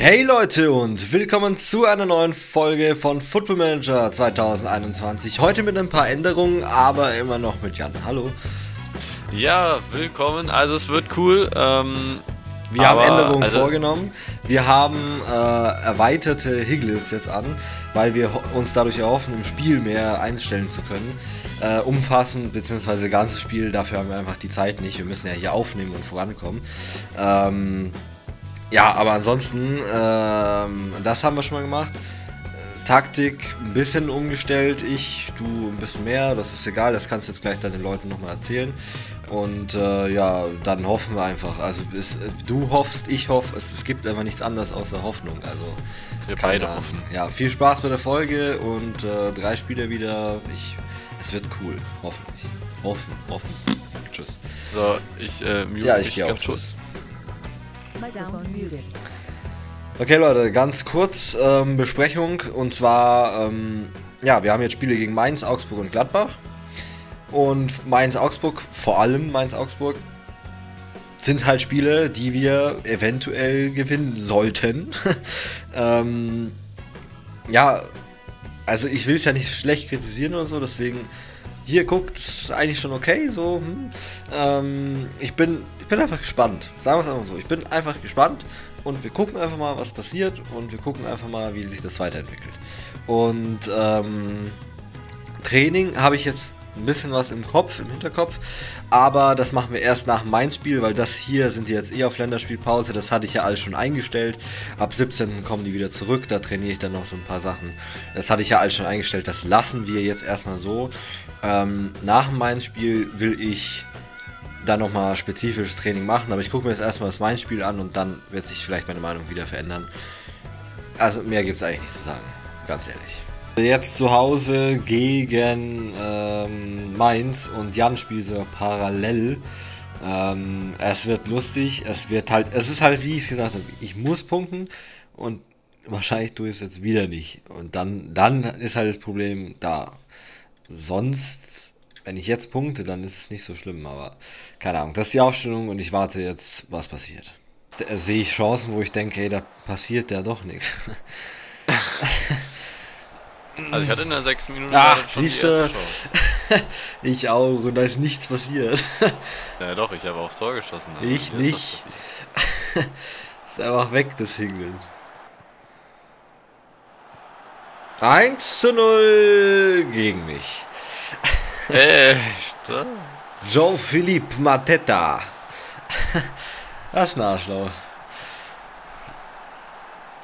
Hey Leute und willkommen zu einer neuen Folge von Football Manager 2021. Heute mit ein paar Änderungen, aber immer noch mit Jan. Hallo. Ja, willkommen. Also es wird cool. Wir haben Änderungen vorgenommen. Wir haben erweiterte Higlets jetzt an, weil wir uns dadurch erhoffen, im Spiel mehr einstellen zu können. Umfassend, beziehungsweise ganzes Spiel, dafür haben wir einfach die Zeit nicht. Wir müssen ja hier aufnehmen und vorankommen. Ja, aber ansonsten, das haben wir schon mal gemacht. Taktik ein bisschen umgestellt, du ein bisschen mehr, das ist egal, das kannst du jetzt gleich dann den Leuten nochmal erzählen. Und ja, dann hoffen wir einfach. Also du hoffst, ich hoffe, es gibt einfach nichts anderes außer Hoffnung. Also wir beide hoffen. Ja, viel Spaß bei der Folge und 3 Spiele wieder. Es wird cool, hoffentlich. Hoffen. Tschüss. So, ich mute mich ganz kurz. Okay Leute, ganz kurz Besprechung, und zwar ja, wir haben jetzt Spiele gegen Mainz, Augsburg und Gladbach, und vor allem Mainz-Augsburg sind halt Spiele, die wir eventuell gewinnen sollten. Ja, also ich will es ja nicht schlecht kritisieren oder so, deswegen hier guckt, das ist eigentlich schon okay, so. Ich bin einfach gespannt, sagen wir es einfach so, ich bin einfach gespannt, und wir gucken einfach mal, was passiert, und wir gucken einfach mal, wie sich das weiterentwickelt. Und Training habe ich jetzt ein bisschen was im Hinterkopf, aber das machen wir erst nach meinem Spiel, weil das hier sind die jetzt auf Länderspielpause, das hatte ich ja alles schon eingestellt. Ab 17. kommen die wieder zurück, da trainiere ich dann noch so ein paar Sachen. Das hatte ich ja alles schon eingestellt, das lassen wir jetzt erstmal so. Nach meinem Spiel will ich dann nochmal spezifisches Training machen, aber ich gucke mir jetzt erstmal das Mainz-Spiel an, und dann wird sich vielleicht meine Meinung wieder verändern. Also mehr gibt es eigentlich nicht zu sagen, ganz ehrlich. Jetzt zu Hause gegen Mainz, und Jan spielt so parallel. Es wird lustig, es ist halt, wie ich es gesagt habe, ich muss punkten, und wahrscheinlich tue ich es jetzt wieder nicht. Und dann ist halt das Problem da. Sonst, wenn ich jetzt punkte, dann ist es nicht so schlimm, aber keine Ahnung. Das ist die Aufstellung, und ich warte jetzt, was passiert. Sehe ich Chancen, wo ich denke, hey, da passiert ja doch nichts. Also ich hatte in der 6. Minute schon die erste Chance. Ich auch, und da ist nichts passiert. Ja doch, ich habe aufs Tor geschossen. Also ich nicht. Ist einfach weg, das Hingeln. 1:0 gegen mich. Echt? Joe Philippe Mateta. Das ist ein Arschloch.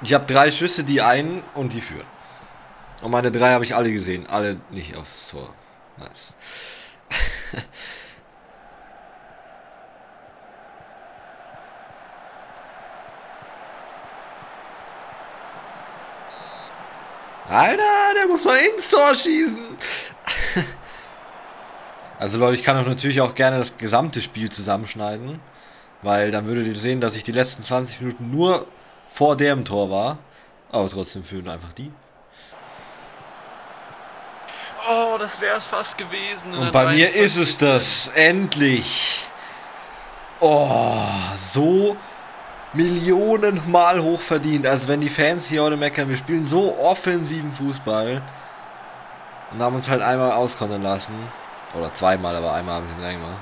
Ich habe 3 Schüsse, die einen und die führen. Und meine 3 habe ich alle gesehen. Alle nicht aufs Tor. Nice. Alter, der muss mal ins Tor schießen. Also Leute, ich kann natürlich auch gerne das gesamte Spiel zusammenschneiden, weil dann würdet ihr sehen, dass ich die letzten 20 Minuten nur vor dem Tor war, aber trotzdem führen einfach die. Oh, das wäre es fast gewesen. Und bei mir ist es das, endlich. Oh, so millionenmal hoch verdient. Also wenn die Fans hier heute meckern, wir spielen so offensiven Fußball und haben uns halt einmal auskontern lassen. Oder zweimal, aber einmal haben sie ihn reingemacht.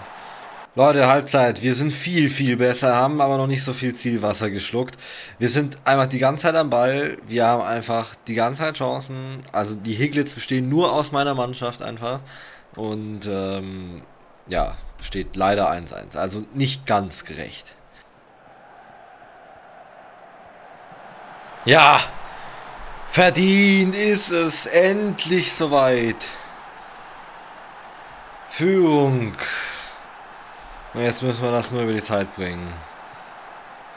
Leute, Halbzeit. Wir sind viel, viel besser, haben aber noch nicht so viel Zielwasser geschluckt. Wir sind einfach die ganze Zeit am Ball. Wir haben einfach die ganze Zeit Chancen. Also die Higlets bestehen nur aus meiner Mannschaft einfach. Und ja, steht leider 1:1. Also nicht ganz gerecht. Ja, verdient ist es. Endlich soweit. Führung. Und jetzt müssen wir das nur über die Zeit bringen.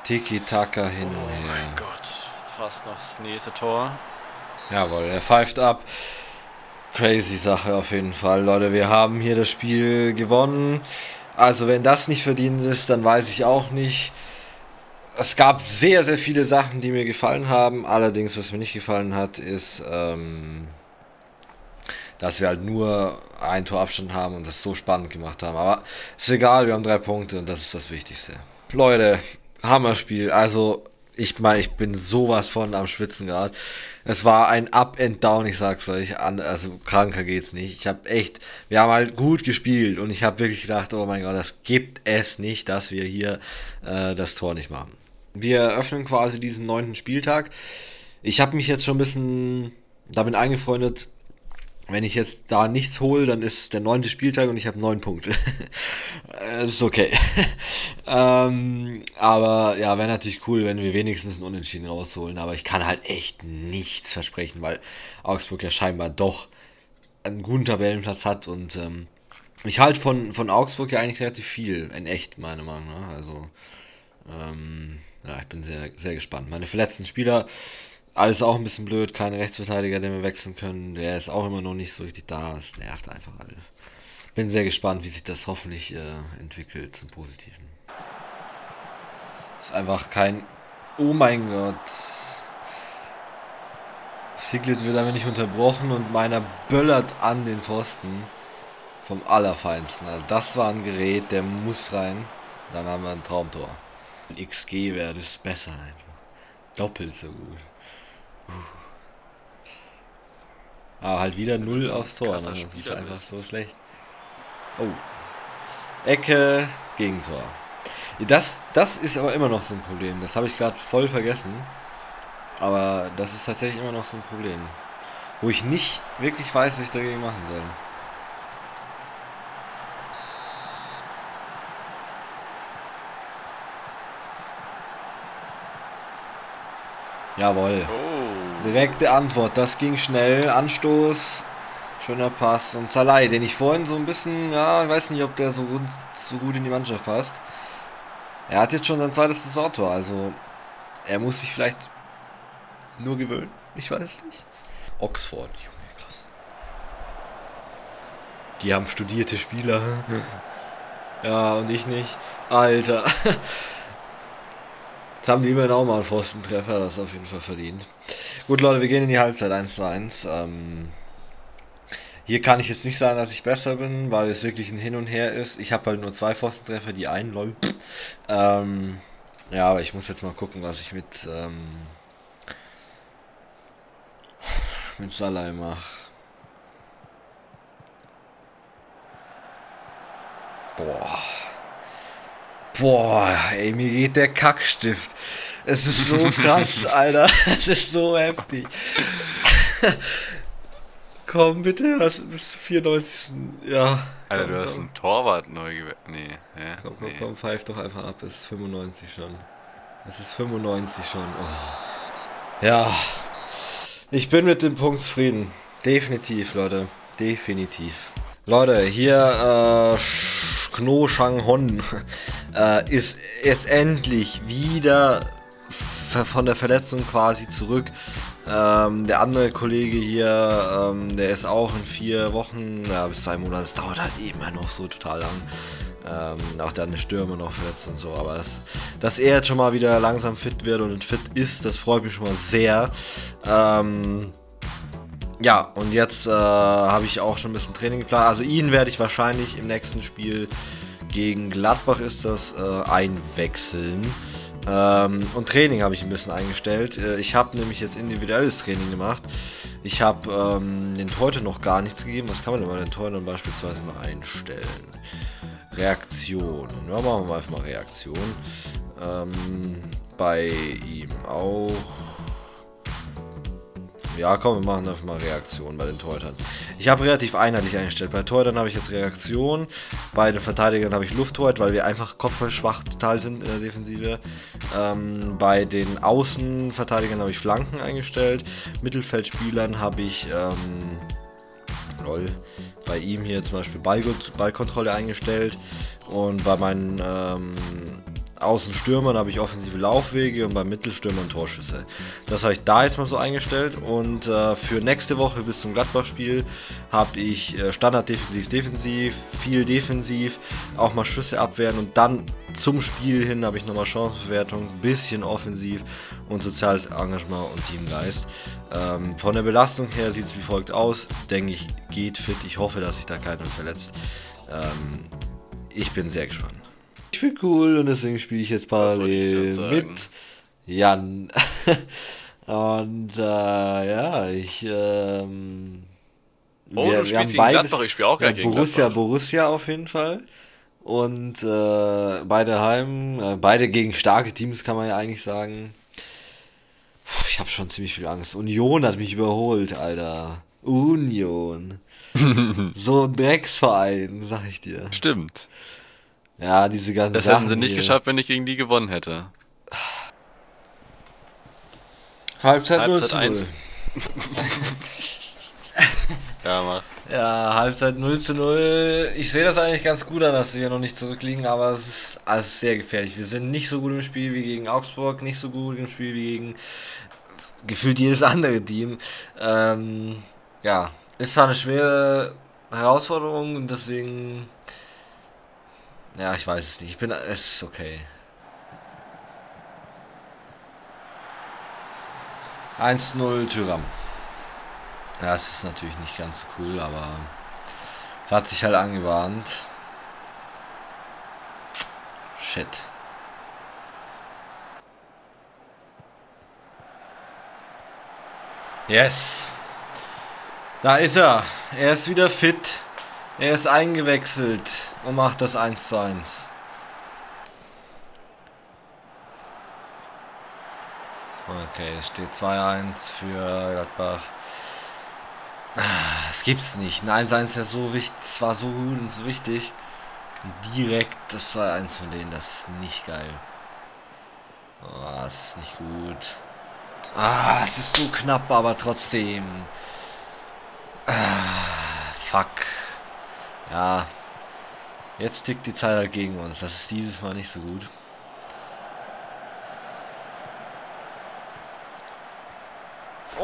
Tiki-Taka hin. Oh mein Gott. Fast das nächste Tor. Jawohl, er pfeift ab. Crazy Sache auf jeden Fall. Leute, wir haben hier das Spiel gewonnen. Also wenn das nicht verdient ist, dann weiß ich auch nicht. Es gab sehr, sehr viele Sachen, die mir gefallen haben. Allerdings, was mir nicht gefallen hat, ist, dass wir halt nur ein Tor Abstand haben und das so spannend gemacht haben. Aber ist egal, wir haben 3 Punkte, und das ist das Wichtigste. Leute, Hammerspiel. Also Ich meine, ich bin sowas von am Schwitzen gerade. Es war ein Up and Down, ich sag's euch. Also kranker geht's nicht. Ich habe echt, wir haben halt gut gespielt und ich habe wirklich gedacht, oh mein Gott, das gibt es nicht, dass wir hier das Tor nicht machen. Wir eröffnen quasi diesen 9. Spieltag. Ich habe mich jetzt schon ein bisschen damit eingefreundet, wenn ich jetzt da nichts hole, dann ist der 9. Spieltag und ich habe 9 Punkte. Das ist okay. Aber ja, wäre natürlich cool, wenn wir wenigstens ein Unentschieden rausholen. Aber ich kann halt echt nichts versprechen, weil Augsburg ja scheinbar doch einen guten Tabellenplatz hat. Und ich halte von Augsburg ja eigentlich relativ viel. In echt, meiner Meinung nach. Also, ja, ich bin sehr, sehr gespannt. Meine verletzten Spieler... Alles auch ein bisschen blöd, kein Rechtsverteidiger, den wir wechseln können. Der ist auch immer noch nicht so richtig da. Es nervt einfach alles. Bin sehr gespannt, wie sich das hoffentlich entwickelt zum Positiven. Ist einfach kein... Oh mein Gott. Siglet wird aber nicht unterbrochen und meiner böllert an den Pfosten. Vom Allerfeinsten. Also das war ein Gerät, der muss rein. Dann haben wir ein Traumtor. Ein XG wäre das besser einfach. Doppelt so gut. Aber halt wieder 0 aufs Tor, ne? Das ist einfach so schlecht. Oh. Ecke, Gegentor. Das ist aber immer noch so ein Problem. Das habe ich gerade voll vergessen. Aber das ist tatsächlich immer noch so ein Problem. Wo ich nicht wirklich weiß, was ich dagegen machen soll. Jawohl. Oh. Direkte Antwort. Das ging schnell. Anstoß. Schöner Pass. Und Salai, den ich vorhin so ein bisschen, ja, ich weiß nicht, ob der so gut in die Mannschaft passt. Er hat jetzt schon sein zweites Saisontor. Also, er muss sich vielleicht nur gewöhnen. Ich weiß nicht. Oxford. Junge, krass. Die haben studierte Spieler. Ja, und ich nicht. Alter. Jetzt haben die immerhin auch mal einen Pfostentreffer, das ist auf jeden Fall verdient. Gut, Leute, wir gehen in die Halbzeit 1:1. Hier kann ich jetzt nicht sagen, dass ich besser bin, weil es wirklich ein Hin und Her ist. Ich habe halt nur 2 Pfostentreffer, die einen, lol. Ja, aber ich muss jetzt mal gucken, was ich mit Salai mache. Boah. Boah, ey, mir geht der Kackstift. Es ist so krass, Alter. Es ist so heftig. Komm, bitte, das bis 94. Ja. Alter, komm, du hast einen Torwart neu gewählt. Nee. Ja, komm, pfeif doch einfach ab. Es ist 95 schon. Es ist 95 schon. Oh. Ja. Ich bin mit dem Punkt zufrieden. Definitiv, Leute. Definitiv. Leute, hier, Kno Shang-Hon ist jetzt endlich wieder von der Verletzung quasi zurück. Der andere Kollege hier, der ist auch in 4 Wochen, ja, bis 2 Monaten, das dauert halt immer noch so total lang. Auch der andere Stürmer noch verletzt und so, aber dass er jetzt schon mal wieder langsam fit wird und fit ist, das freut mich schon mal sehr. Ja, und jetzt habe ich auch schon ein bisschen Training geplant. Also ihn werde ich wahrscheinlich im nächsten Spiel gegen Gladbach ist das einwechseln. Und Training habe ich ein bisschen eingestellt. Ich habe nämlich jetzt individuelles Training gemacht. Ich habe den Torhütern noch gar nichts gegeben. Was kann man denn bei den Torhütern beispielsweise mal einstellen? Reaktion. Ja, machen wir mal einfach mal Reaktion. Bei ihm auch. Ja, komm, wir machen einfach mal Reaktion bei den Torhütern. Ich habe relativ einheitlich eingestellt. Bei Torhütern habe ich jetzt Reaktion. Bei den Verteidigern habe ich Lufttorhüter, weil wir einfach kopfballschwach total sind in der Defensive. Bei den Außenverteidigern habe ich Flanken eingestellt. Mittelfeldspielern habe ich... bei ihm hier zum Beispiel Ballkontrolle eingestellt. Und bei meinen... Außenstürmern habe ich offensive Laufwege und bei Mittelstürmern Torschüsse. Das habe ich da jetzt mal so eingestellt und für nächste Woche bis zum Gladbach-Spiel habe ich Standard-Defensiv, viel Defensiv, auch mal Schüsse abwehren und dann zum Spiel hin habe ich nochmal Chancenverwertung, bisschen Offensiv und soziales Engagement und Teamgeist. Von der Belastung her sieht es wie folgt aus, denke ich, geht fit, ich hoffe, dass sich da keiner verletzt. Ich bin sehr gespannt. Ich bin cool und deswegen spiele ich jetzt parallel mit Jan. Und ja, ich... oh, du spielst gegen Gladbach, ich spiele auch gleich gegen Gladbach. Borussia auf jeden Fall. Und beide Heim, beide gegen starke Teams, kann man ja eigentlich sagen. Puh, ich habe schon ziemlich viel Angst. Union hat mich überholt, Alter. Union. So ein Drecksverein, sag ich dir. Stimmt. Ja, diese ganzen Das Sachen hätten sie nicht hier geschafft, wenn ich gegen die gewonnen hätte. Halbzeit 1. Ja, Mann. Ja, Halbzeit 0:0. Ich sehe das eigentlich ganz gut an, dass wir hier noch nicht zurückliegen, aber es ist alles sehr gefährlich. Wir sind nicht so gut im Spiel wie gegen Augsburg, nicht so gut im Spiel wie gegen gefühlt jedes andere Team. Ja, ist zwar eine schwere Herausforderung und deswegen... Ja, ich weiß es nicht. Es ist okay. 1:0 Thuram. Ja, es ist natürlich nicht ganz so cool, aber es hat sich halt angebahnt. Shit. Yes. Da ist er. Er ist wieder fit. Er ist eingewechselt und macht das 1:1. Okay, es steht 2:1 für Gladbach. Das gibt's nicht. Ein 1:1 wäre so wichtig, das war so gut und so wichtig. Und direkt das 2:1 von denen, das ist nicht geil. Oh, das ist nicht gut. Ah, es ist so knapp, aber trotzdem. Ah, fuck. Ja. Jetzt tickt die Zeit halt gegen uns. Das ist dieses Mal nicht so gut.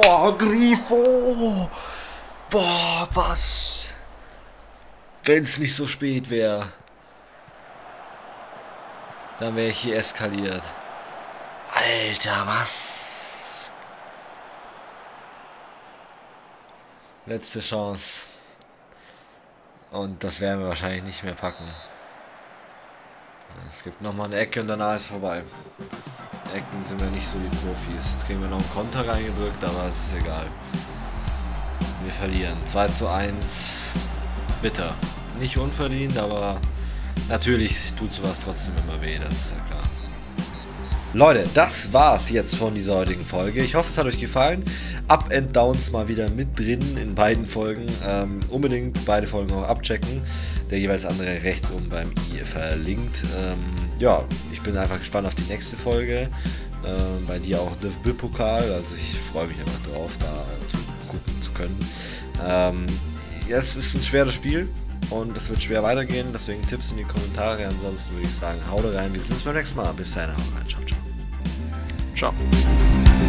Oh, Grifo! Boah, was? Wenn es nicht so spät wäre, dann wäre ich hier eskaliert. Alter, was? Letzte Chance. Und das werden wir wahrscheinlich nicht mehr packen. Es gibt nochmal eine Ecke und danach ist vorbei. Ecken sind wir nicht so die Profis. Jetzt kriegen wir noch einen Konter reingedrückt, aber es ist egal. Wir verlieren. 2:1. Bitter. Nicht unverdient, aber natürlich tut sowas trotzdem immer weh, das ist ja klar. Leute, das war's jetzt von dieser heutigen Folge. Ich hoffe, es hat euch gefallen. Up and Downs mal wieder mit drin in beiden Folgen. Unbedingt beide Folgen auch abchecken. Der jeweils andere rechts oben beim i verlinkt. Ja, ich bin einfach gespannt auf die nächste Folge. Bei dir auch DFB-Pokal. Also ich freue mich einfach drauf, da gucken zu können. Ja, es ist ein schweres Spiel. Und es wird schwer weitergehen, deswegen Tipps in die Kommentare. Ansonsten würde ich sagen, haut rein, wir sehen uns beim nächsten Mal. Bis dahin, haut rein, ciao, ciao. Ciao.